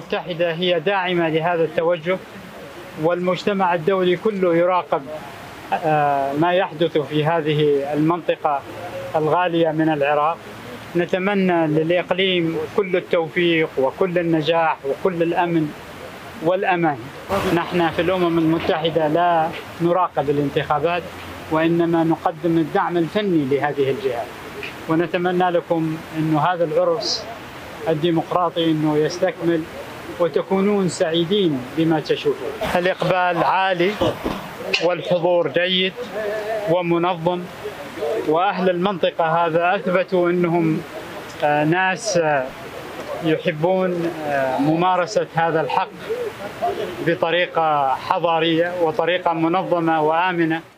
المتحدة هي داعمة لهذا التوجه، والمجتمع الدولي كله يراقب ما يحدث في هذه المنطقة الغالية من العراق. نتمنى للإقليم كل التوفيق وكل النجاح وكل الأمن والأمان. نحن في الأمم المتحدة لا نراقب الانتخابات، وإنما نقدم الدعم الفني لهذه الجهات، ونتمنى لكم أن هذا العرس الديمقراطي أنه يستكمل وتكونون سعيدين بما تشوفون. الإقبال عالي والحضور جيد ومنظم، وأهل المنطقة هذا أثبتوا أنهم ناس يحبون ممارسة هذا الحق بطريقة حضارية وطريقة منظمة وآمنة.